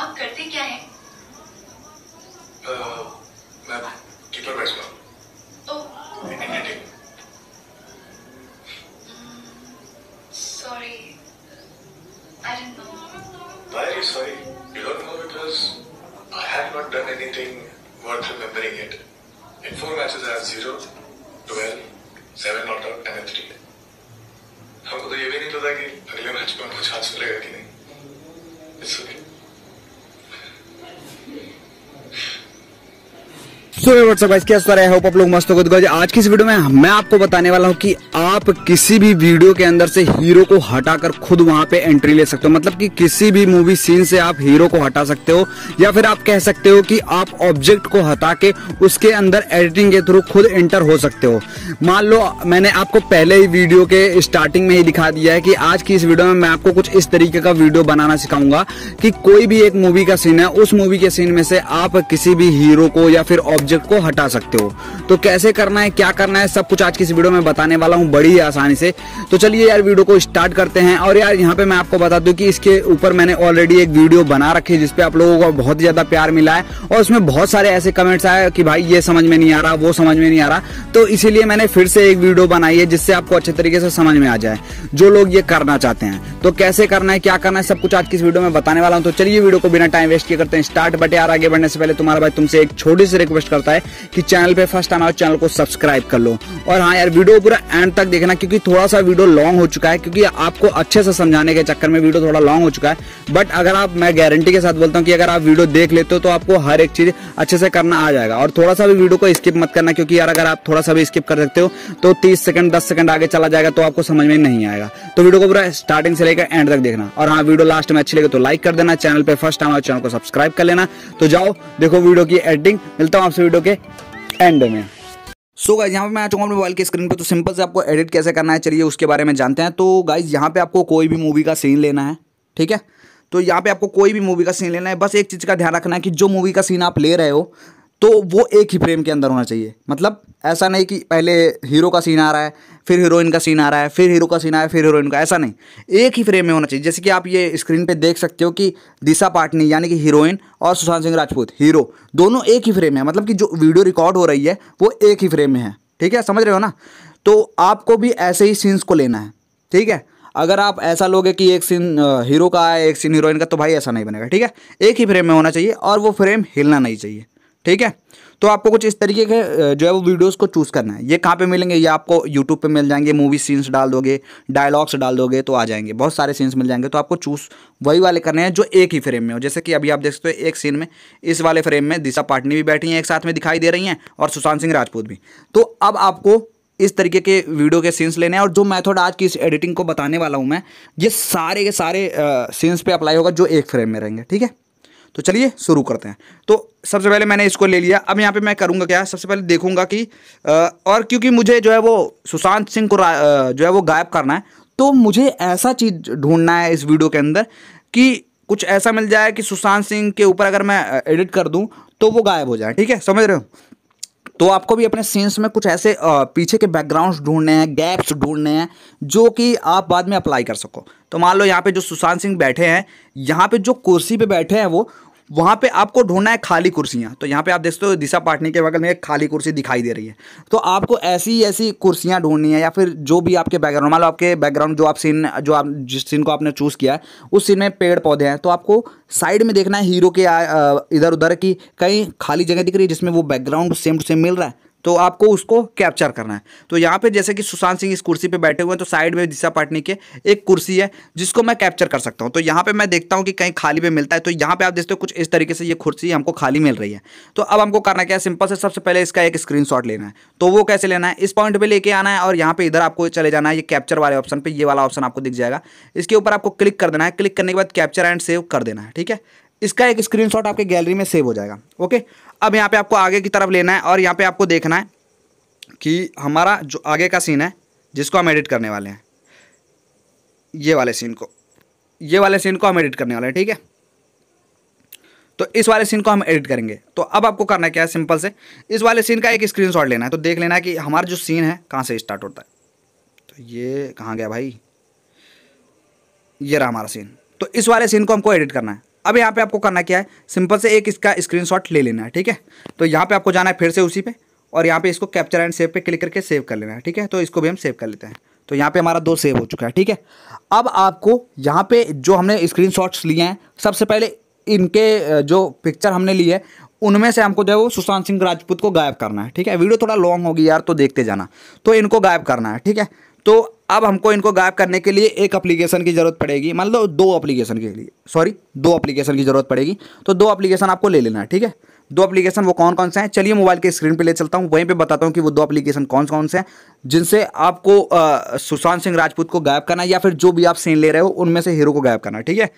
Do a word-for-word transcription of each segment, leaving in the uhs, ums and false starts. आप करते क्या हैं? uh, मैं कीपर बैट्समैन हूं। ओह, Indian team. Sorry, I don't know. Very sorry, you don't know because I have not done anything worth remembering it. In four matches I have zero, twelve, seven not out and three. हमको तो ये भी नहीं पता कि अगले match में हमको चांस मिलेगा कि नहीं। It's okay. So what's up guys, क्या स्टोरी है? होप आप लोग मस्त हो। तो आज की इस वीडियो में मैं आपको बताने वाला हूं कि आप किसी भी वीडियो के अंदर से हीरो को हटाकर खुद वहां पे एंट्री ले सकते हो। मतलब कि किसी भी मूवी सीन से आप हीरो को हटा सकते हो, या फिर आप कह सकते हो कि आप ऑब्जेक्ट को हटा के उसके अंदर एडिटिंग के थ्रू खुद एंटर हो सकते हो। मान लो मैंने आपको पहले ही वीडियो के स्टार्टिंग में ही दिखा दिया है कि आज की इस वीडियो में मैं आपको कुछ इस तरीके का वीडियो बनाना सिखाऊंगा कि कोई भी एक मूवी का सीन है, उस मूवी के सीन में से आप किसी भी हीरो को या फिर ऑब्जेक्ट को हटा सकते हो। तो कैसे करना है, क्या करना है, सब कुछ आज की इस वीडियो में बताने वाला हूं बड़ी आसानी से। तो चलिए यार वीडियो को स्टार्ट करते हैं। और यार यहाँ पे मैं आपको बता दूं कि इसके ऊपर मैंने ऑलरेडी एक वीडियो बना रखी है जिसपे आप लोगों को बहुत ज्यादा प्यार मिला है, और उसमें बहुत सारे ऐसे कमेंट्स आए कि भाई ये समझ में नहीं आ रहा, वो समझ में नहीं आ रहा। तो इसीलिए मैंने फिर से एक वीडियो बनाई है जिससे आपको अच्छे तरीके से समझ में आ जाए, जो लोग ये करना चाहते हैं। तो कैसे करना है, क्या करना है, सब कुछ आज की इस वीडियो में बताने वाला हूँ। तो चलिए वीडियो को बिना टाइम वेस्ट किए करते हैं स्टार्ट। बट यार आगे बढ़ने से पहले तुम्हारा भाई तुमसे एक छोटी सी रिक्वेस्ट करता है कि चैनल पे फर्स्ट आना हो, चैनल को सब्सक्राइब कर लो। और हाँ यार, वीडियो पूरा एंड तक देखना क्योंकि थोड़ा सा वीडियो लॉन्ग हो चुका है, क्योंकि आपको अच्छे से समझाने के चक्कर में वीडियो थोड़ा लॉन्ग हो चुका है। बट अगर आप, मैं गारंटी के साथ बोलता हूँ कि अगर आप वीडियो देख लेते हो तो आपको हर एक चीज अच्छे से करना आ जाएगा। और थोड़ा सा भी वीडियो को स्किप मत करना, क्योंकि यार अगर आप थोड़ा सा भी स्किप कर सकते हो तो तीस सेकंड दस सेकंड आगे चला जाएगा तो आपको समझ में नहीं आएगा। तो वीडियो को पूरा स्टार्टिंग से लेकर एंड तक देखना। और हाँ, वीडियो लास्ट में अच्छी लगे तो लाइक कर देना, चैनल पे फर्स्ट आना हो, चैनल को सब्सक्राइब कर लेना। तो जाओ देखो वीडियो की एडिटिंग। मिलता हूँ आपसे वीडियो के एंड में। सो गाइज यहाँ पे मैं आ चुका हूँ अपने मोबाइल की स्क्रीन पे। तो सिंपल से आपको एडिट कैसे करना है चलिए उसके बारे में जानते हैं। तो गाइज यहाँ पे आपको कोई भी मूवी का सीन लेना है, ठीक है। तो यहाँ पे आपको कोई भी मूवी का सीन लेना है, बस एक चीज़ का ध्यान रखना है कि जो मूवी का सीन आप ले रहे हो तो वो एक ही फ्रेम के अंदर होना चाहिए। मतलब ऐसा नहीं कि पहले हीरो का सीन आ रहा है, फिर हीरोइन का सीन आ रहा है, फिर हीरो का सीन आया, फिर हीरोइन का, ऐसा नहीं, एक ही फ्रेम में होना चाहिए। जैसे कि आप ये स्क्रीन पे देख सकते हो कि दिशा पाटनी यानी कि हीरोइन और सुशांत सिंह राजपूत हीरो, दोनों एक ही फ्रेम है। मतलब कि जो वीडियो रिकॉर्ड हो रही है वो एक ही फ्रेम में है, ठीक है, समझ रहे हो ना। तो आपको भी ऐसे ही सीन्स को लेना है, ठीक है। अगर आप ऐसा लोगे कि एक सीन हीरो का है, एक सीन हीरोइन का, तो भाई ऐसा नहीं बनेगा, ठीक है। एक ही फ्रेम में होना चाहिए और वो फ्रेम हिलना नहीं चाहिए, ठीक है। तो आपको कुछ इस तरीके के जो है वो वीडियोस को चूज़ करना है। ये कहाँ पे मिलेंगे? ये आपको यूट्यूब पे मिल जाएंगे। मूवी सीन्स डाल दोगे, डायलॉग्स डाल दोगे तो आ जाएंगे, बहुत सारे सीन्स मिल जाएंगे। तो आपको चूज़ वही वाले करने हैं जो एक ही फ्रेम में हो। जैसे कि अभी आप देख सकते हो एक सीन में, इस वाले फ्रेम में दिशा पाटनी भी बैठी हैं, एक साथ में दिखाई दे रही हैं, और सुशांत सिंह राजपूत भी। तो अब आपको इस तरीके के वीडियो के सीन्स लेने हैं। और जो मेथड आज की इस एडिटिंग को बताने वाला हूँ मैं, ये सारे के सारे सीन्स पर अप्लाई होगा जो एक फ्रेम में रहेंगे, ठीक है। तो चलिए शुरू करते हैं। तो सबसे पहले मैंने इसको ले लिया। अब यहाँ पे मैं करूँगा क्या, सबसे पहले देखूँगा कि आ, और क्योंकि मुझे जो है वो सुशांत सिंह को आ, जो है वो गायब करना है, तो मुझे ऐसा चीज़ ढूंढना है इस वीडियो के अंदर कि कुछ ऐसा मिल जाए कि सुशांत सिंह के ऊपर अगर मैं एडिट कर दूँ तो वो गायब हो जाए, ठीक है, समझ रहे हो। तो आपको भी अपने सीन्स में कुछ ऐसे आ, पीछे के बैकग्राउंड्स ढूंढने हैं, गैप्स ढूंढने हैं जो कि आप बाद में अप्लाई कर सको। तो मान लो यहाँ पे जो सुशांत सिंह बैठे हैं, यहाँ पे जो कुर्सी पे बैठे हैं वो, वहाँ पे आपको ढूंढना है खाली कुर्सियाँ। तो यहाँ पे आप देखते हो दिशा पाटनी के बगल में एक खाली कुर्सी दिखाई दे रही है। तो आपको ऐसी ऐसी कुर्सियाँ ढूंढनी है, या फिर जो भी आपके बैकग्राउंड, मान लो आपके बैकग्राउंड जो आप सीन जो आप जिस सीन को आपने चूज़ किया है उस सीन में पेड़ पौधे हैं, तो आपको साइड में देखना है हीरो के इधर उधर की कहीं खाली जगह दिख रही है जिसमें वो बैकग्राउंड सेम टू सेम मिल रहा है, तो आपको उसको कैप्चर करना है। तो यहाँ पे जैसे कि सुशांत सिंह इस कुर्सी पे बैठे हुए हैं, तो साइड में दिशा पाटनी के एक कुर्सी है जिसको मैं कैप्चर कर सकता हूँ। तो यहाँ पे मैं देखता हूँ कि कहीं खाली पे मिलता है। तो यहाँ पे आप देखते हो कुछ इस तरीके से ये कुर्सी हमको खाली मिल रही है। तो अब हमको करना क्या है, सिंपल से सबसे पहले इसका एक स्क्रीनशॉट लेना है। तो वो कैसे लेना है, इस पॉइंट पर लेके आना है और यहाँ पर इधर आपको चले जाना है, ये कैप्चर वाले ऑप्शन पर, ये वाला ऑप्शन आपको दिख जाएगा, इसके ऊपर आपको क्लिक कर देना है। क्लिक करने के बाद कैप्चर एंड सेव कर देना है, ठीक है। इसका एक स्क्रीनशॉट आपके गैलरी में सेव हो जाएगा, ओके। अब यहाँ पे आपको आगे की तरफ लेना है और यहाँ पे आपको देखना है कि हमारा जो आगे का सीन है जिसको हम एडिट करने वाले हैं, ये वाले सीन को ये वाले सीन को हम एडिट करने वाले हैं, ठीक है। तो इस वाले सीन को हम एडिट करेंगे। तो अब आपको करना क्या है, सिंपल से इस वाले सीन का एक स्क्रीनशॉट लेना है। तो देख लेना है कि हमारा जो सीन है कहाँ से स्टार्ट होता है। तो ये कहाँ गया भाई, ये रहा हमारा सीन। तो इस वाले सीन को हमको एडिट करना है। अब यहाँ पे आपको करना क्या है, सिंपल से एक इसका स्क्रीनशॉट ले लेना है, ठीक है। तो यहाँ पे आपको जाना है फिर से उसी पे, और यहाँ पे इसको कैप्चर एंड सेव पे क्लिक करके सेव कर लेना है, ठीक है। तो इसको भी हम सेव कर लेते हैं, तो यहाँ पे हमारा दो सेव हो चुका है, ठीक है। अब आपको यहाँ पे जो हमने स्क्रीनशॉट्स लिए हैं, सबसे पहले इनके जो पिक्चर हमने लिए है उनमें से हमको जो है वो सुशांत सिंह राजपूत को गायब करना है, ठीक है। वीडियो थोड़ा लॉन्ग होगी यार, तो देखते जाना। तो इनको गायब करना है, ठीक है। तो अब हमको इनको गायब करने के लिए एक एप्लीकेशन की ज़रूरत पड़ेगी, मान लो दो एप्लीकेशन के लिए, सॉरी दो एप्लीकेशन की ज़रूरत पड़ेगी। तो दो एप्लीकेशन आपको ले लेना है, ठीक है। दो एप्लीकेशन वो कौन कौन से हैं, चलिए मोबाइल के स्क्रीन पे ले चलता हूँ, वहीं पे बताता हूँ कि वो दो एप्लीकेशन कौन कौन से हैं जिनसे आपको सुशांत सिंह राजपूत को गायब करना है, या फिर जो भी आप सीन ले रहे हो उनमें से हीरो को गायब करना है, ठीक है।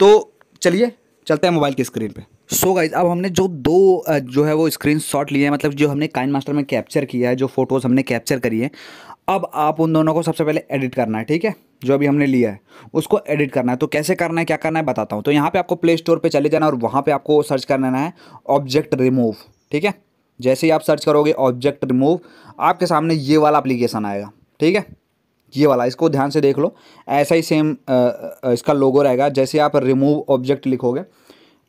तो चलिए चलते हैं मोबाइल की स्क्रीन पे। सो गाइज, अब हमने जो दो जो है वो स्क्रीनशॉट लिए हैं, मतलब जो हमने काइनमास्टर में कैप्चर किया है, जो फोटोज़ हमने कैप्चर करी है, अब आप उन दोनों को सबसे पहले एडिट करना है, ठीक है। जो अभी हमने लिया है उसको एडिट करना है, तो कैसे करना है क्या करना है बताता हूँ। तो यहाँ पे आपको प्ले स्टोर पे चले जाना और वहाँ पे आपको सर्च करना है ऑब्जेक्ट रिमूव, ठीक है। जैसे ही आप सर्च करोगे ऑब्जेक्ट रिमूव, आपके सामने ये वाला एप्लीकेशन आएगा, ठीक है, ये वाला। इसको ध्यान से देख लो, ऐसा ही सेम इसका लोगो रहेगा। जैसे आप रिमूव ऑब्जेक्ट लिखोगे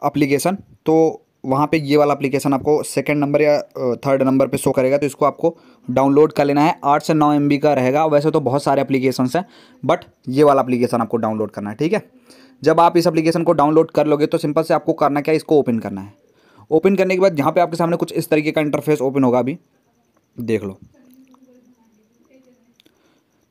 एप्लीकेशन, तो वहाँ पे ये वाला एप्लीकेशन आपको सेकंड नंबर या थर्ड नंबर पे शो करेगा। तो इसको आपको डाउनलोड कर लेना है, आठ से नौ एम बी का रहेगा। वैसे तो बहुत सारे एप्लीकेशंस हैं, बट ये वाला एप्लीकेशन आपको डाउनलोड करना है, ठीक है। जब आप इस एप्लीकेशन को डाउनलोड कर लोगे तो सिंपल से आपको करना क्या है, इसको ओपन करना है। ओपन करने के बाद यहाँ पर आपके सामने कुछ इस तरीके का इंटरफेस ओपन होगा, अभी देख लो।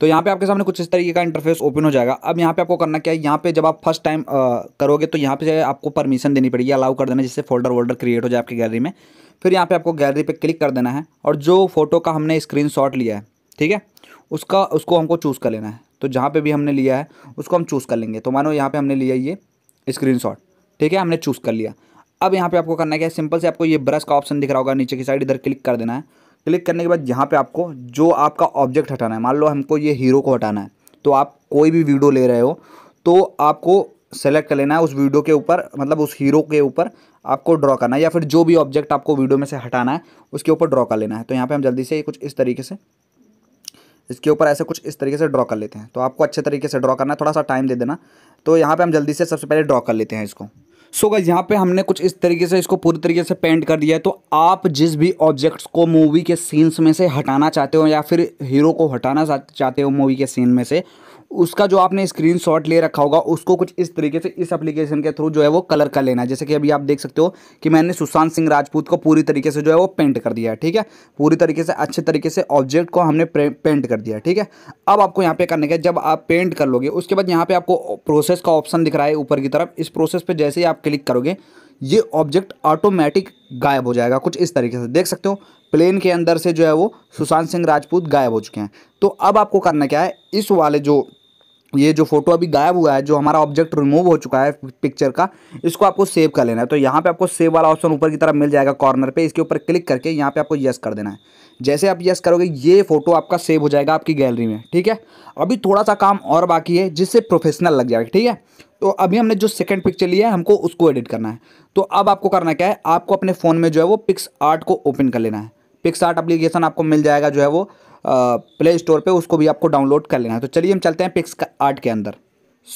तो यहाँ पे आपके सामने कुछ इस तरीके का इंटरफेस ओपन हो जाएगा। अब यहाँ पे आपको करना क्या है, यहाँ पे जब आप फर्स्ट टाइम करोगे तो यहाँ पे आपको परमिशन देनी पड़ेगी, अलाउ कर देना, जिससे फोल्डर वोल्डर क्रिएट हो जाए आपकी गैलरी में। फिर यहाँ पे आपको गैलरी पे क्लिक कर देना है, और जो फोटो का हमने स्क्रीनशॉट लिया है, ठीक है, उसका उसको हमको चूज़ कर लेना है। तो जहाँ पर भी हमने लिया है उसको हम चूज़ कर लेंगे। तो मानो यहाँ पर हमने लिया ये स्क्रीनशॉट, ठीक है, हमने चूज़ कर लिया। अब यहाँ पर आपको करना क्या है, सिंपल से आपको ये ब्रश का ऑप्शन दिख रहा होगा नीचे की साइड, इधर क्लिक कर देना है। क्लिक करने के बाद यहाँ पे आपको जो आपका ऑब्जेक्ट हटाना है, मान लो हमको ये हीरो को हटाना है, तो आप कोई भी वीडियो ले रहे हो तो आपको सेलेक्ट कर लेना है, उस वीडियो के ऊपर, मतलब उस हीरो के ऊपर आपको ड्रॉ करना है, या फिर जो भी ऑब्जेक्ट आपको वीडियो में से हटाना है उसके ऊपर ड्रॉ कर लेना है। तो यहाँ पे हम जल्दी से कुछ इस तरीके से इसके ऊपर ऐसे कुछ इस तरीके से ड्रॉ कर लेते हैं। तो आपको अच्छे तरीके से ड्रॉ करना है, थोड़ा सा टाइम दे देना। तो यहाँ पर हम जल्दी से सबसे पहले ड्रॉ कर लेते हैं इसको। सो गाइस, यहाँ पे हमने कुछ इस तरीके से इसको पूरी तरीके से पेंट कर दिया है। तो आप जिस भी ऑब्जेक्ट्स को मूवी के सीन्स में से हटाना चाहते हो, या फिर हीरो को हटाना चाहते हो मूवी के सीन में से, उसका जो आपने स्क्रीनशॉट ले रखा होगा उसको कुछ इस तरीके से इस एप्लीकेशन के थ्रू जो है वो कलर कर लेना है। जैसे कि अभी आप देख सकते हो कि मैंने सुशांत सिंह राजपूत को पूरी तरीके से जो है वो पेंट कर दिया है, ठीक है, पूरी तरीके से अच्छे तरीके से ऑब्जेक्ट को हमने पेंट कर दिया है, ठीक है। अब आपको यहाँ पे करने का, जब आप पेंट कर लोगे उसके बाद यहाँ पर आपको प्रोसेस का ऑप्शन दिख रहा है ऊपर की तरफ। इस प्रोसेस पर जैसे ही आप क्लिक करोगे ये ऑब्जेक्ट ऑटोमेटिक गायब हो जाएगा, कुछ इस तरीके से देख सकते हो। प्लेन के अंदर से जो है वो सुशांत सिंह राजपूत गायब हो चुके हैं। तो अब आपको करना क्या है, इस वाले जो ये जो फोटो अभी गायब हुआ है, जो हमारा ऑब्जेक्ट रिमूव हो चुका है पिक्चर का, इसको आपको सेव कर लेना है। तो यहाँ पे आपको सेव वाला ऑप्शन ऊपर की तरफ मिल जाएगा कॉर्नर पे, इसके ऊपर क्लिक करके यहाँ पे आपको यस कर देना है। जैसे आप यस करोगे ये फोटो आपका सेव हो जाएगा आपकी गैलरी में, ठीक है। अभी थोड़ा सा काम और बाकी है जिससे प्रोफेशनल लग जाएगा, ठीक है। तो अभी हमने जो सेकंड पिक्चर लिया है हमको उसको एडिट करना है। तो अब आपको करना क्या है, आपको अपने फ़ोन में जो है वो पिक्स आर्ट को ओपन कर लेना है। पिक्स आर्ट एप्लीकेशन आपको मिल जाएगा जो है वो प्ले स्टोर पे, उसको भी आपको डाउनलोड कर लेना है। तो चलिए हम चलते हैं पिक्स आर्ट के अंदर।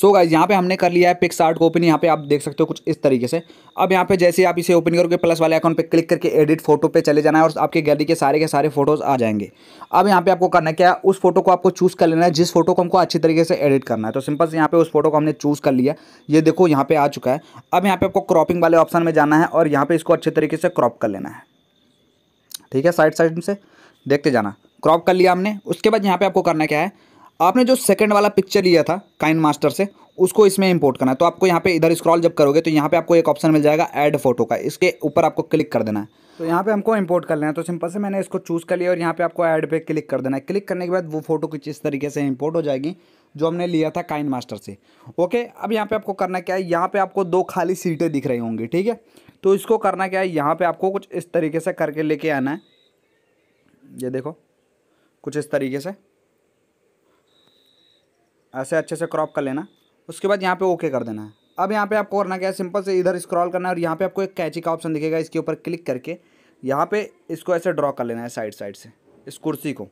सो गाइस, यहाँ पे हमने कर लिया है पिक्स आर्ट को ओपन, यहाँ पे आप देख सकते हो कुछ इस तरीके से। अब यहाँ पे जैसे आप इसे ओपन करोगे प्लस वाले अकाउंट पे क्लिक करके एडिट फोटो पे चले जाना है, और आपके गैलरी के सारे के सारे फोटोज़ आ जाएंगे। अब यहाँ पे आपको करना क्या है, उस फोटो को आपको चूज़ कर लेना है जिस फोटो को हमको अच्छी तरीके से एडिट करना है। तो सिंपल से यहाँ पे उस फोटो को हमने चूज़ कर लिया, ये देखो यहाँ पे आ चुका है। अब यहाँ पे आपको क्रॉपिंग वाले ऑप्शन में जाना है और यहाँ पे इसको अच्छे तरीके से क्रॉप कर लेना है, ठीक है, साइड साइड से देखते जाना। क्रॉप कर लिया हमने। उसके बाद यहाँ पर आपको करना क्या है, आपने जो सेकंड वाला पिक्चर लिया था काइनमास्टर से, उसको इसमें इंपोर्ट करना है। तो आपको यहाँ पे इधर स्क्रॉल जब करोगे तो यहाँ पे आपको एक ऑप्शन मिल जाएगा ऐड फोटो का, इसके ऊपर आपको क्लिक कर देना है। तो यहाँ पे हमको इंपोर्ट कर लेना है। तो सिंपल से मैंने इसको चूज़ कर लिया और यहाँ पे आपको ऐड पे क्लिक कर देना है। क्लिक करने के बाद वो फोटो कुछ इस तरीके से इंपोर्ट हो जाएगी जो हमने लिया था काइनमास्टर से, ओके। अब यहाँ पर आपको करना क्या है, यहाँ पर आपको दो खाली सीटें दिख रही होंगी, ठीक है। तो इसको करना क्या है, यहाँ पर आपको कुछ इस तरीके से करके लेके आना है, ये देखो कुछ इस तरीके से, ऐसे अच्छे से क्रॉप कर लेना। उसके बाद यहाँ पे ओके कर देना है। अब यहाँ पे आपको करना क्या है, सिंपल से इधर स्क्रॉल करना है और यहाँ पे आपको एक कैची का ऑप्शन दिखेगा, इसके ऊपर क्लिक करके यहाँ पे इसको ऐसे ड्रॉ कर लेना है साइड साइड से। इस कुर्सी को,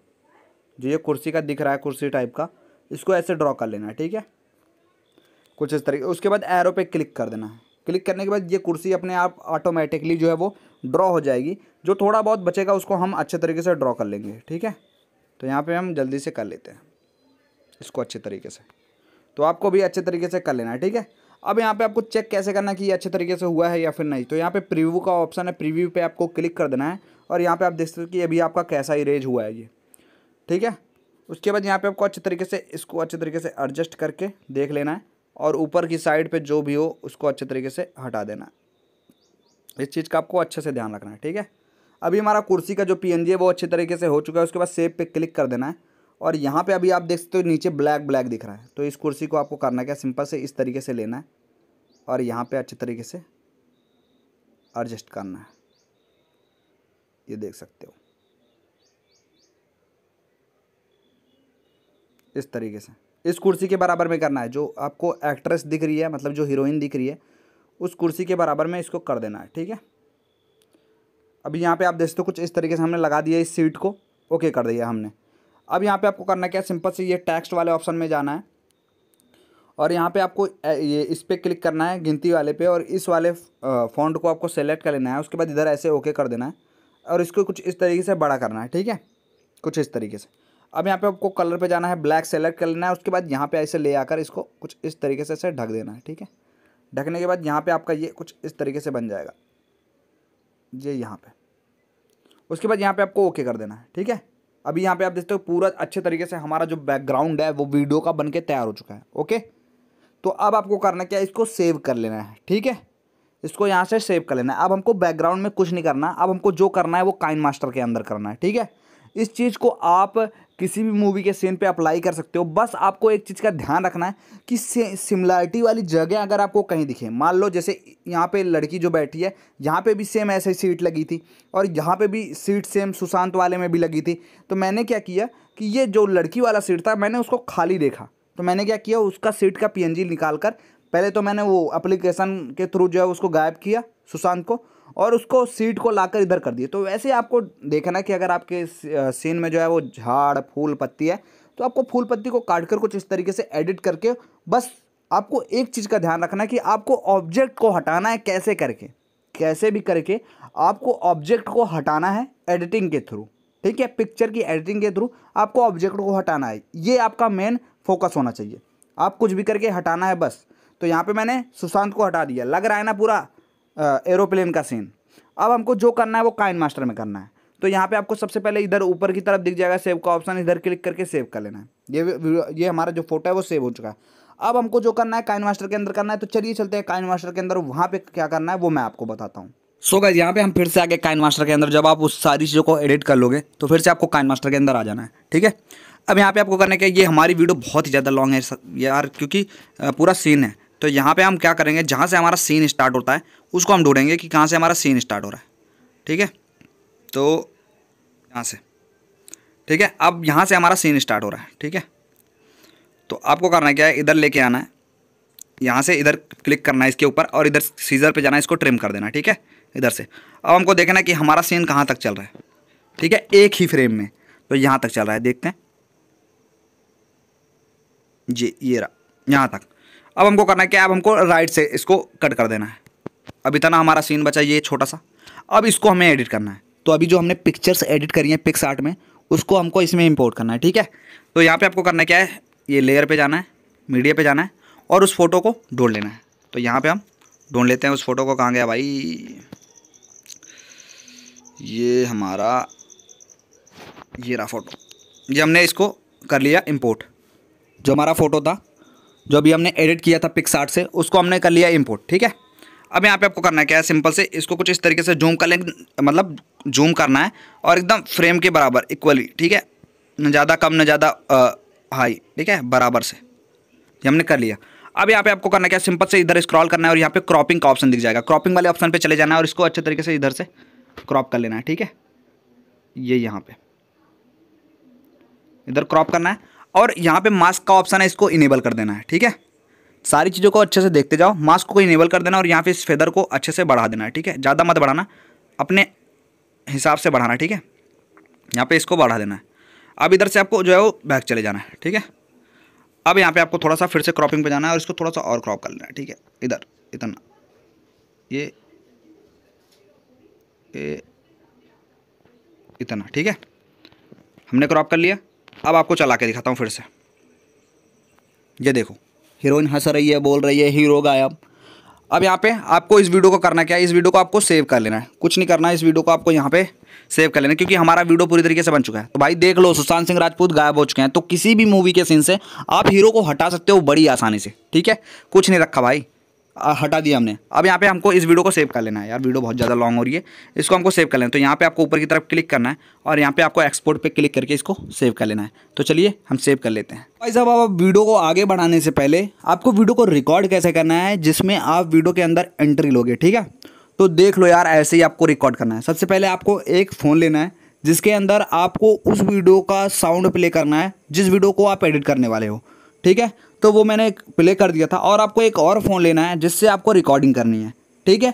जो ये कुर्सी का दिख रहा है, कुर्सी टाइप का, इसको ऐसे ड्रॉ कर लेना है, ठीक है, कुछ इस तरीके। उसके बाद एरो पे क्लिक कर देना है, क्लिक करने के बाद ये कुर्सी अपने आप ऑटोमेटिकली जो है वो ड्रॉ हो जाएगी। जो थोड़ा बहुत बचेगा उसको हम अच्छे तरीके से ड्रॉ कर लेंगे, ठीक है। तो यहाँ पे हम जल्दी से कर लेते हैं इसको अच्छे तरीके से, तो आपको भी अच्छे तरीके से कर लेना है, ठीक है। अब यहाँ पे आपको चेक कैसे करना कि ये अच्छे तरीके से हुआ है या फिर नहीं, तो यहाँ पे प्रीव्यू का ऑप्शन है, प्रीव्यू पे आपको क्लिक कर देना है और यहाँ पे आप देख सकते हो कि अभी आपका कैसा इरेज हुआ है ये, ठीक है। उसके बाद यहाँ पे आपको अच्छे तरीके से इसको अच्छे तरीके से एडजस्ट करके देख लेना है और ऊपर की साइड पर जो भी हो उसको अच्छे तरीके से हटा देना है। इस चीज़ का आपको अच्छे से ध्यान रखना है, ठीक है। अभी हमारा कुर्सी का जो पीएनजी है वो अच्छे तरीके से हो चुका है। उसके बाद सेव पे क्लिक कर देना है और यहाँ पे अभी आप देख सकते हो नीचे ब्लैक ब्लैक दिख रहा है, तो इस कुर्सी को आपको करना क्या, सिंपल से इस तरीके से लेना है और यहाँ पे अच्छे तरीके से एडजस्ट करना है, ये देख सकते हो इस तरीके से। इस कुर्सी के बराबर में करना है, जो आपको एक्ट्रेस दिख रही है मतलब जो हीरोइन दिख रही है उस कुर्सी के बराबर में इसको कर देना है, ठीक है। अभी यहाँ पे आप देख सकते हो कुछ इस तरीके से हमने लगा दिया इस सीट को, ओके कर दिया हमने। अब यहाँ पे आपको करना क्या है, सिंपल से ये टेक्स्ट वाले ऑप्शन में जाना है और यहाँ पे आपको ये इस पर क्लिक करना है गिनती वाले पे और इस वाले फॉन्ट को आपको सेलेक्ट कर लेना है। उसके बाद इधर ऐसे ओके कर देना है और इसको कुछ इस तरीके से बड़ा करना है, ठीक है, कुछ इस तरीके से। अब यहाँ पर आपको कलर पर जाना है, ब्लैक सेलेक्ट कर लेना है। उसके बाद यहाँ पर ऐसे ले आकर इसको कुछ इस तरीके से ऐसे ढक देना है, ठीक है। ढकने के बाद यहाँ पर आपका ये कुछ इस तरीके से बन जाएगा, ये यहाँ पे। उसके बाद यहाँ पे आपको ओके कर देना है, ठीक है। अभी यहाँ पे आप देखते हो पूरा अच्छे तरीके से हमारा जो बैकग्राउंड है वो वीडियो का बनके तैयार हो चुका है, ओके। तो अब आपको करना क्या है, इसको सेव कर लेना है, ठीक है। इसको यहाँ से सेव कर लेना है। अब हमको बैकग्राउंड में कुछ नहीं करना, अब हमको जो करना है वो काइनमास्टर के अंदर करना है, ठीक है। इस चीज़ को आप किसी भी मूवी के सीन पे अप्लाई कर सकते हो। बस आपको एक चीज़ का ध्यान रखना है कि सिमिलरिटी वाली जगह अगर आपको कहीं दिखे, मान लो जैसे यहाँ पे लड़की जो बैठी है यहाँ पे भी सेम ऐसे सीट लगी थी और यहाँ पे भी सीट सेम सुशांत वाले में भी लगी थी, तो मैंने क्या किया कि ये जो लड़की वाला सीट था मैंने उसको खाली देखा, तो मैंने क्या किया उसका सीट का पी एन जी निकाल कर पहले तो मैंने वो एप्लीकेशन के थ्रू जो है उसको गायब किया सुशांत को और उसको सीट को लाकर इधर कर दिए। तो वैसे आपको देखना कि अगर आपके सीन में जो है वो झाड़ फूल पत्ती है तो आपको फूल पत्ती को काट कर कुछ इस तरीके से एडिट करके, बस आपको एक चीज़ का ध्यान रखना है कि आपको ऑब्जेक्ट को हटाना है कैसे करके, कैसे भी करके आपको ऑब्जेक्ट को हटाना है एडिटिंग के थ्रू, ठीक है। पिक्चर की एडिटिंग के थ्रू आपको ऑब्जेक्ट को हटाना है, ये आपका मेन फोकस होना चाहिए। आप कुछ भी करके हटाना है बस। तो यहाँ पर मैंने सुशांत को हटा दिया, लग रहा है ना पूरा एरोप्लेन का सीन। अब हमको जो करना है वो काइन मास्टर में करना है, तो यहाँ पे आपको सबसे पहले इधर ऊपर की तरफ दिख जाएगा सेव का ऑप्शन, इधर क्लिक करके सेव कर लेना है। ये ये हमारा जो फोटो है वो सेव हो चुका है। अब हमको जो करना है काइन मास्टर के अंदर करना है, तो चलिए चलते हैं काइन मास्टर के अंदर, वहाँ पे क्या करना है वो मैं आपको बताता हूँ। सो गाइस यहाँ पे हम फिर से आगे काइन मास्टर के अंदर, जब आप उस सारी चीज़ों को एडिट कर लोगे तो फिर से आपको काइन मास्टर के अंदर आ जाना है, ठीक है। अब यहाँ पे आपको करना है कि ये हमारी वीडियो बहुत ही ज़्यादा लॉन्ग है यार, क्योंकि पूरा सीन है, तो यहाँ पे हम क्या करेंगे, जहाँ से हमारा सीन स्टार्ट होता है उसको हम ढूंढेंगे कि कहाँ से हमारा सीन स्टार्ट हो रहा है, ठीक है। तो यहाँ से, ठीक है, अब यहाँ से हमारा सीन स्टार्ट हो रहा है, ठीक है। तो आपको करना क्या है, इधर लेके आना है, यहाँ से इधर क्लिक करना है इसके ऊपर और इधर सीजर पे जाना है, इसको ट्रिम कर देना, ठीक है, इधर से। अब हमको देखना है कि हमारा सीन कहाँ तक चल रहा है, ठीक है, एक ही फ्रेम में। तो यहाँ तक चल रहा है, देखते हैं जी, ये रहा यहाँ तक। अब हमको करना क्या है, अब हमको राइट से इसको कट कर देना है। अब इतना हमारा सीन बचा ये छोटा सा, अब इसको हमें एडिट करना है। तो अभी जो हमने पिक्चर्स एडिट करी हैं पिक्स आर्ट में, उसको हमको इसमें इंपोर्ट करना है, ठीक है। तो यहाँ पे आपको करना क्या है, ये लेयर पे जाना है, मीडिया पे जाना है और उस फोटो को ढूंढ लेना है। तो यहाँ पर हम ढूंढ लेते हैं उस फोटो को, कहाँ गया भाई, ये हमारा ये रहा फोटो। ये हमने इसको कर लिया इम्पोर्ट, जो हमारा फ़ोटो था जो अभी हमने एडिट किया था पिक्सार्ट से, उसको हमने कर लिया इंपोर्ट, ठीक है। अब यहाँ पे आपको करना क्या है, सिंपल से इसको कुछ इस तरीके से जूम कर लें, मतलब जूम करना है और एकदम फ्रेम के बराबर इक्वली, ठीक है, न ज़्यादा कम न ज़्यादा हाई, ठीक है, बराबर से ये हमने कर लिया। अब यहाँ पे आपको करना क्या है, सिंपल से इधर स्क्रॉल करना है और यहाँ पर क्रॉपिंग का ऑप्शन दिख जाएगा, क्रॉपिंग वाले ऑप्शन पर चले जाना है और इसको अच्छे तरीके से इधर से क्रॉप कर लेना है, ठीक है। ये यहाँ पर इधर क्रॉप करना है और यहाँ पे मास्क का ऑप्शन है, इसको इनेबल कर देना है, ठीक है। सारी चीज़ों को अच्छे से देखते जाओ, मास्क को इनेबल कर देना और यहाँ पे इस फेदर को अच्छे से बढ़ा देना है, ठीक है, ज़्यादा मत बढ़ाना, अपने हिसाब से बढ़ाना, ठीक है। यहाँ पे इसको बढ़ा देना है। अब इधर से आपको जो है वो बैक चले जाना है, ठीक है। अब यहाँ पर आपको थोड़ा सा फिर से क्रॉपिंग पर जाना है और इसको थोड़ा सा और क्रॉप कर लेना है, ठीक है, इधर इतना ये ये इतना, ठीक है, हमने क्रॉप कर लिया। अब आपको चला के दिखाता हूँ फिर से। ये देखो, हीरोइन हंस रही है, बोल रही है हीरो गायब। अब यहाँ पे आपको इस वीडियो को करना क्या है, इस वीडियो को आपको सेव कर लेना है, कुछ नहीं करना है, इस वीडियो को आपको यहाँ पे सेव कर लेना है, क्योंकि हमारा वीडियो पूरी तरीके से बन चुका है। तो भाई देख लो, सुशांत सिंह राजपूत गायब हो चुके हैं। तो किसी भी मूवी के सीन से आप हीरो को हटा सकते हो बड़ी आसानी से, ठीक है, कुछ नहीं रखा भाई, हटा दिया हमने। अब यहाँ पे हमको इस वीडियो को सेव कर लेना है। यार वीडियो बहुत ज़्यादा लॉन्ग हो रही है, इसको हमको सेव कर लेना है। तो यहाँ पे आपको ऊपर की तरफ क्लिक करना है और यहाँ पे आपको एक्सपोर्ट पे क्लिक करके इसको सेव कर लेना है। तो चलिए हम सेव कर लेते हैं। भाई साहब, अब वीडियो को आगे बढ़ाने से पहले आपको वीडियो को रिकॉर्ड कैसे करना है, जिसमें आप वीडियो के अंदर एंट्री लोगे, ठीक है। तो देख लो यार, ऐसे ही आपको रिकॉर्ड करना है। सबसे पहले आपको एक फ़ोन लेना है जिसके अंदर आपको उस वीडियो का साउंड प्ले करना है जिस वीडियो को आप एडिट करने वाले हो, ठीक है। तो वो मैंने प्ले कर दिया था। और आपको एक और फ़ोन लेना है जिससे आपको रिकॉर्डिंग करनी है, ठीक है।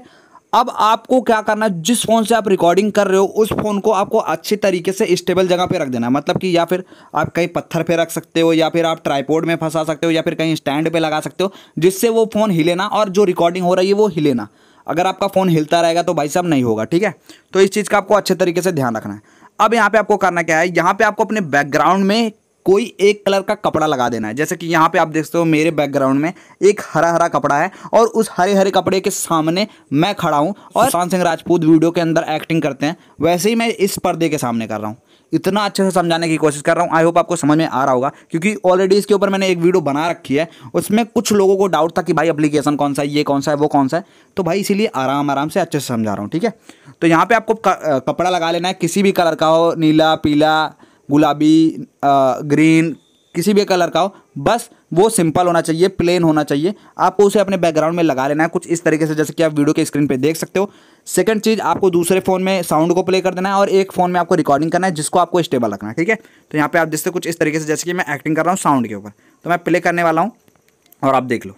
अब आपको क्या करना है, जिस फ़ोन से आप रिकॉर्डिंग कर रहे हो उस फ़ोन को आपको अच्छे तरीके से स्टेबल जगह पे रख देना है। मतलब कि या फिर आप कहीं पत्थर पे रख सकते हो, या फिर आप ट्राइपॉड में फंसा सकते हो, या फिर कहीं स्टैंड पे लगा सकते हो, जिससे वो फ़ोन हिले ना और जो रिकॉर्डिंग हो रही है वो हिले ना। अगर आपका फ़ोन हिलता रहेगा तो भाई साहब नहीं होगा, ठीक है। तो इस चीज़ का आपको अच्छे तरीके से ध्यान रखना है। अब यहाँ पर आपको करना क्या है, यहाँ पर आपको अपने बैकग्राउंड में कोई एक कलर का कपड़ा लगा देना है। जैसे कि यहाँ पे आप देखते हो मेरे बैकग्राउंड में एक हरा हरा कपड़ा है और उस हरे हरे कपड़े के सामने मैं खड़ा हूँ और सुशांत सिंह राजपूत वीडियो के अंदर एक्टिंग करते हैं, वैसे ही मैं इस पर्दे के सामने कर रहा हूँ। इतना अच्छे से समझाने की कोशिश कर रहा हूँ, आई होप आपको समझ में आ रहा होगा, क्योंकि ऑलरेडी इसके ऊपर मैंने एक वीडियो बना रखी है। उसमें कुछ लोगों को डाउट था कि भाई एप्लीकेशन कौन सा है, ये कौन सा है, वो कौन सा है, तो भाई इसीलिए आराम आराम से अच्छे से समझा रहा हूँ, ठीक है। तो यहाँ पर आपको कपड़ा लगा लेना है, किसी भी कलर का हो, नीला, पीला, गुलाबी, ग्रीन, किसी भी कलर का हो, बस वो सिंपल होना चाहिए, प्लेन होना चाहिए। आपको उसे अपने बैकग्राउंड में लगा लेना है कुछ इस तरीके से, जैसे कि आप वीडियो के स्क्रीन पे देख सकते हो। सेकंड चीज़, आपको दूसरे फ़ोन में साउंड को प्ले कर देना है और एक फ़ोन में आपको रिकॉर्डिंग करना है जिसको आपको स्टेबल रखना है, ठीक है। तो यहाँ पर आप देखते कुछ इस तरीके से, जैसे कि मैं एक्टिंग कर रहा हूँ साउंड के ऊपर, तो मैं प्ले करने वाला हूँ और आप देख लो।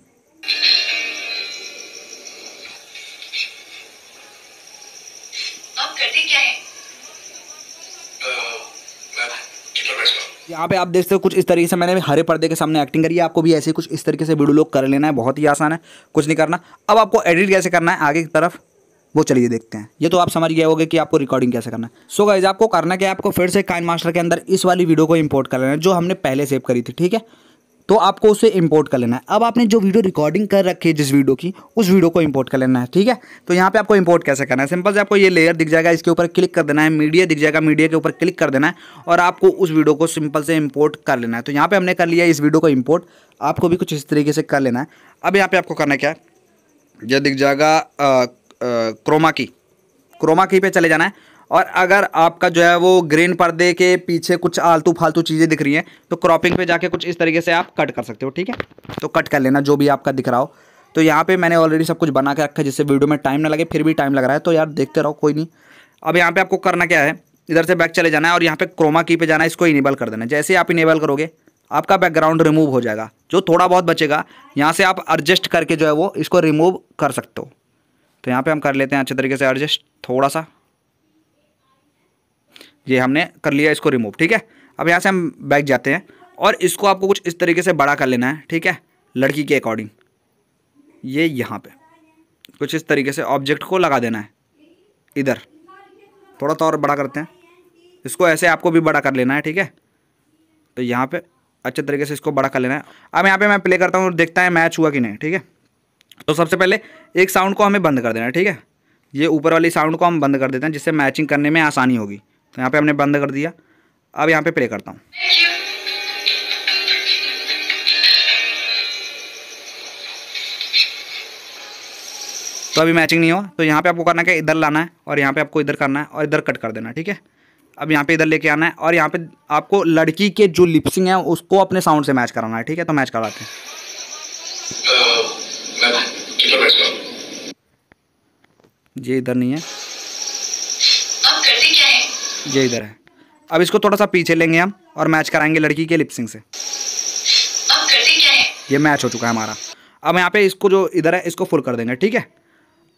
यहाँ पे आप देखते हो कुछ इस तरीके से मैंने हरे पर्दे के सामने एक्टिंग करी है। आपको भी ऐसे कुछ इस तरीके से वीडियो लोग कर लेना है, बहुत ही आसान है, कुछ नहीं करना। अब आपको एडिट कैसे करना है आगे की तरफ, वो चलिए देखते हैं। ये तो आप समझ गए होंगे कि आपको रिकॉर्डिंग कैसे करना है। सो गाइस, आपको करना क्या है, आपको फिर से काइनमास्टर के अंदर इस वाली वीडियो को इम्पोर्ट कर लेना है जो हमने पहले सेव करी थी, ठीक है। तो आपको उसे इम्पोर्ट कर लेना है। अब आपने जो वीडियो रिकॉर्डिंग कर रखी है जिस वीडियो की, उस वीडियो को इम्पोर्ट कर लेना है, ठीक है। तो यहाँ पे आपको इम्पोर्ट कैसे करना है, सिंपल से आपको ये लेयर दिख जाएगा, इसके ऊपर क्लिक कर देना है, मीडिया दिख जाएगा, मीडिया के ऊपर क्लिक कर देना है और आपको उस वीडियो को सिंपल से इम्पोर्ट कर लेना है। तो यहाँ पर हमने कर लिया इस वीडियो को इम्पोर्ट, आपको भी कुछ इस तरीके से कर लेना है। अब यहाँ पर आपको करना क्या है, यह दिख जाएगा क्रोमा की, क्रोमा की पे चले जाना है। और अगर आपका जो है वो ग्रीन पर्दे के पीछे कुछ आलतू फालतू चीज़ें दिख रही हैं तो क्रॉपिंग पे जाके कुछ इस तरीके से आप कट कर सकते हो, ठीक है। तो कट कर लेना जो भी आपका दिख रहा हो। तो यहाँ पे मैंने ऑलरेडी सब कुछ बना के रखा है जिससे वीडियो में टाइम ना लगे, फिर भी टाइम लग रहा है तो यार देखते रहो, कोई नहीं। अब यहाँ पर आपको करना क्या है, इधर से बैक चले जाना है और यहाँ पर क्रोमा की पे जाना है, इसको इनेबल कर देना है। जैसे आप इनेबल करोगे आपका बैकग्राउंड रिमूव हो जाएगा, जो थोड़ा बहुत बचेगा यहाँ से आप एडजस्ट करके जो है वो इसको रिमूव कर सकते हो। तो यहाँ पर हम कर लेते हैं अच्छे तरीके से एडजस्ट, थोड़ा सा ये हमने कर लिया इसको रिमूव, ठीक है। अब यहाँ से हम बैक जाते हैं और इसको आपको कुछ इस तरीके से बड़ा कर लेना है, ठीक है, लड़की के अकॉर्डिंग। ये यहाँ पे कुछ इस तरीके से ऑब्जेक्ट को लगा देना है, इधर थोड़ा तो और बड़ा करते हैं इसको, ऐसे आपको भी बड़ा कर लेना है, ठीक है। तो यहाँ पे अच्छे तरीके से इसको बड़ा कर लेना है। अब यहाँ पर मैं प्ले करता हूँ और देखता है मैच हुआ कि नहीं, ठीक है। तो सबसे पहले एक साउंड को हमें बंद कर देना है, ठीक है, ये ऊपर वाली साउंड को हम बंद कर देते हैं जिससे मैचिंग करने में आसानी होगी। तो यहाँ पे हमने बंद कर दिया। अब यहाँ पे प्ले करता हूँ, तो अभी मैचिंग नहीं हुआ। तो यहाँ पे आपको करना क्या, इधर लाना है और यहाँ पे आपको इधर करना है और इधर कट कर देना, ठीक है। अब यहाँ पे इधर लेके आना है और यहाँ पे आपको लड़की के जो लिपसिंग है उसको अपने साउंड से मैच कराना है, ठीक है। तो मैच कराते हैं, ये इधर नहीं है, ये इधर है। अब इसको थोड़ा सा पीछे लेंगे हम और मैच कराएंगे लड़की के लिपसिंग से। अब करते क्या है, ये मैच हो चुका है हमारा। अब यहाँ पे इसको जो इधर है इसको फुल कर देंगे, ठीक है।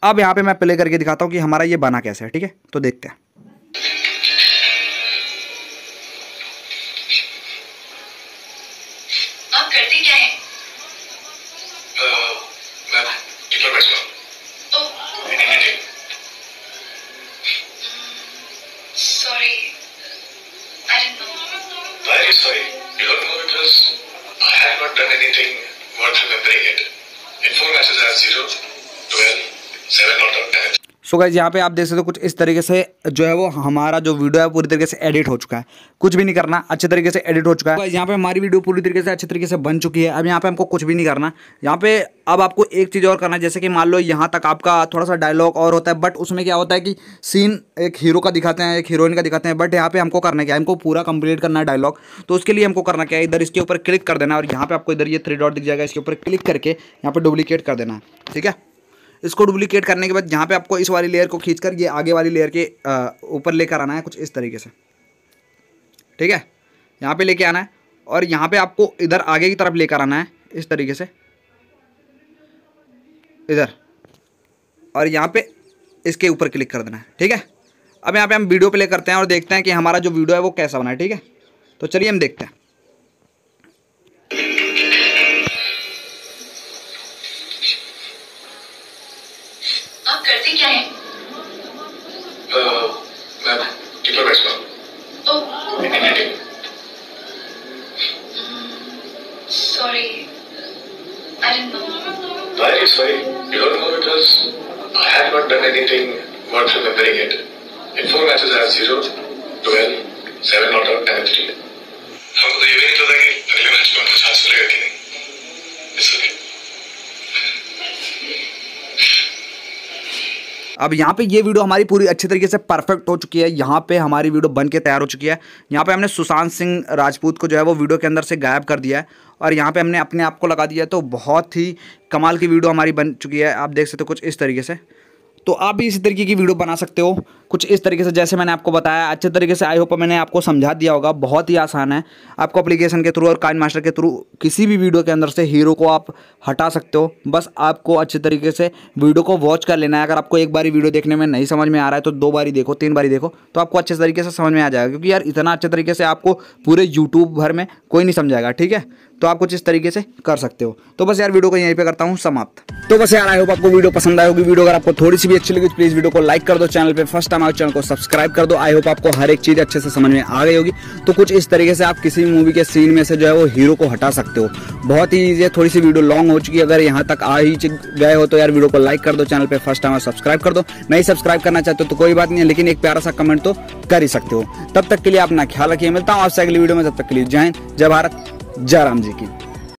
अब यहाँ पे मैं प्ले करके दिखाता हूँ कि हमारा ये बना कैसे है, ठीक है। तो देखते हैं, अब करते क्या है। have not done anything worth remembering it. In four matches I have zero, twelve, seven not out times. So guys यहाँ पे आप देख सकते हो कुछ इस तरीके से जो है वो हमारा जो वीडियो है पूरी तरीके से एडिट हो चुका है, कुछ भी नहीं करना, अच्छे तरीके से एडिट हो चुका है। यहाँ पे हमारी वीडियो पूरी तरीके से अच्छे तरीके से बन चुकी है। अब यहाँ पे हमको कुछ भी नहीं करना। यहाँ पे अब आपको एक चीज़ और करना है, जैसे कि मान लो यहाँ तक आपका थोड़ा सा डायलॉग और होता है, बट उसमें क्या होता है कि सीन एक हीरो का दिखाते हैं, एक हीरोइन का दिखाते हैं, बट यहाँ पे हमको करना क्या है, हमको पूरा कंप्लीट करना है डायलॉग। तो उसके लिए हमको करना क्या है, इधर इसके ऊपर क्लिक कर देना और यहाँ पर आपको इधर ये थ्री डॉट दिख जाएगा, इसके ऊपर क्लिक करके यहाँ पर डुप्लीकेट कर देना, ठीक है। इसको डुप्लीकेट करने के बाद यहाँ पे आपको इस वाली लेयर को खींचकर ये आगे वाली लेयर के ऊपर लेकर आना है, कुछ इस तरीके से, ठीक है। यहाँ पे लेके आना है और यहाँ पे आपको इधर आगे की तरफ लेकर आना है इस तरीके से, इधर, और यहाँ पे इसके ऊपर क्लिक कर देना है, ठीक है। अब यहाँ पे हम वीडियो प्ले करते हैं और देखते हैं कि हमारा जो वीडियो है वो कैसा बना है, ठीक है। तो चलिए हम देखते हैं। करते क्या है? मैं टिकल बैठता हूँ। Sorry, I didn't know. Why is why? You don't know because I have not done anything worth remembering it. In four matches I have zero, twelve, seven not out, and three. हमको तो ये भी नहीं पता कि अगले match में हमको चांस मिलेगा कि नहीं। इसलिए अब यहाँ पे ये वीडियो हमारी पूरी अच्छे तरीके से परफेक्ट हो चुकी है। यहाँ पे हमारी वीडियो बन के तैयार हो चुकी है। यहाँ पे हमने सुशांत सिंह राजपूत को जो है वो वीडियो के अंदर से गायब कर दिया है और यहाँ पे हमने अपने आप को लगा दिया है। तो बहुत ही कमाल की वीडियो हमारी बन चुकी है, आप देख सकते हो कुछ इस तरीके से। तो आप भी इसी तरीके की वीडियो बना सकते हो, कुछ इस तरीके से, जैसे मैंने आपको बताया अच्छे तरीके से। आई होप मैंने आपको समझा दिया होगा, बहुत ही आसान है। आपको एप्लीकेशन के थ्रू और काइनमास्टर के थ्रू किसी भी वीडियो के अंदर से हीरो को आप हटा सकते हो। बस आपको अच्छे तरीके से वीडियो को वॉच कर लेना है। अगर आपको एक बारी वीडियो देखने में नहीं समझ में आ रहा है तो दो बारी देखो, तीन बारी देखो, तो आपको अच्छे तरीके से समझ में आ जाएगा, क्योंकि यार इतना अच्छे तरीके से आपको पूरे यूट्यूब भर में कोई नहीं समझाएगा, ठीक है। तो आप कुछ इस तरीके से कर सकते हो। तो बस यार वीडियो को यहीं पे करता हूँ समाप्त। तो बस यार आई होप आपको वीडियो पसंद आई होगी। वीडियो अगर आपको थोड़ी सी भी अच्छी लगी तो प्लीज वीडियो को लाइक कर दो। चैनल पे फर्स्ट टाइम आओ चैनल को सब्सक्राइब कर दो। आई होप आपको हर एक चीज अच्छे से समझ में आ गई होगी। तो कुछ इस तरीके से आप किसी भी मूवी के सीन में से जो है वो हीरो को हटा सकते हो, बहुत ही ईजी है। थोड़ी सी वीडियो लॉन्ग हो चुकी है, अगर यहाँ तक आ ही गए हो तो यार वीडियो को लाइक कर दो। चैनल पे फर्स्ट टाइम आओ सब्सक्राइब कर दो। नहीं सब्सक्राइब करना चाहते हो तो कोई बात नहीं है, लेकिन एक प्यारा सा कमेंट तो कर ही सकते हो। तब तक के लिए अपना ख्याल रखिए, मिलता हूँ आपसे अगली वीडियो में। तब तक के लिए जय हिंद, जय भारत, जय राम जी की।